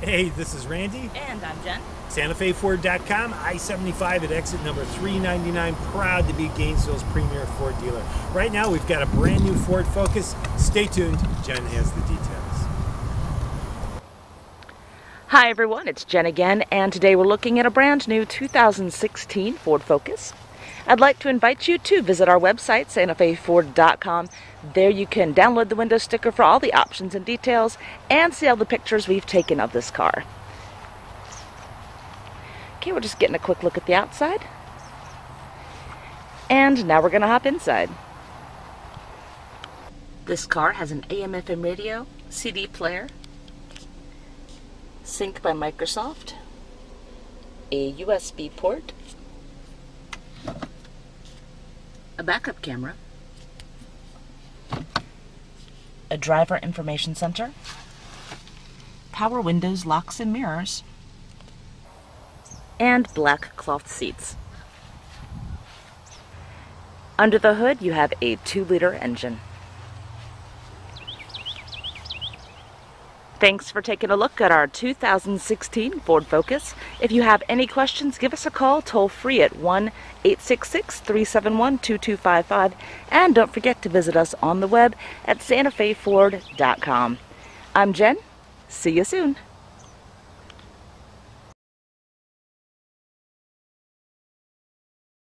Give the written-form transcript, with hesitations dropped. Hey, this is Randy. And I'm Jen. Santa-Fe-Ford.com, I-75 at exit number 399. Proud to be Gainesville's premier Ford dealer. Right now, we've got a brand new Ford Focus. Stay tuned. Jen has the details. Hi, everyone. It's Jen again, and today we're looking at a brand new 2016 Ford Focus. I'd like to invite you to visit our website, Santa-Fe-Ford.com. There you can download the window sticker for all the options and details and see all the pictures we've taken of this car. Okay, we're just getting a quick look at the outside. And now we're going to hop inside. This car has an AM/FM radio, CD player, Sync by Microsoft, a USB port, a backup camera, a driver information center, power windows, locks and mirrors, and black cloth seats. Under the hood, you have a 2-liter engine. Thanks for taking a look at our 2016 Ford Focus. If you have any questions, give us a call toll-free at 1-866-371-2255. And don't forget to visit us on the web at SantaFeFord.com. I'm Jen. See you soon.